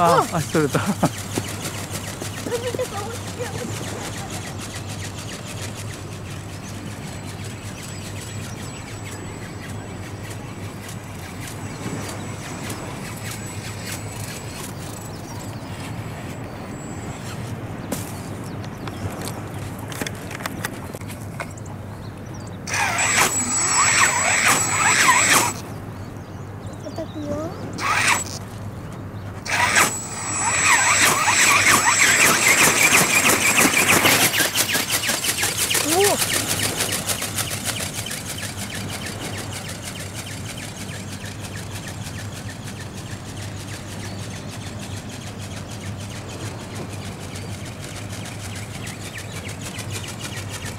あ、足取れた。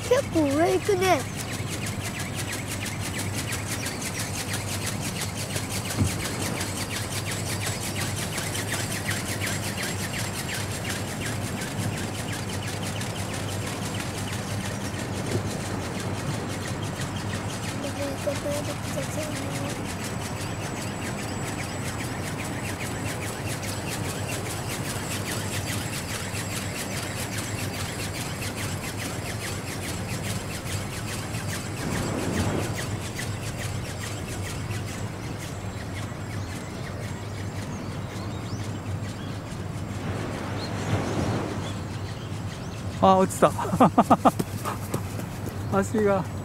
結構上行くね。あ、落ちた。足が。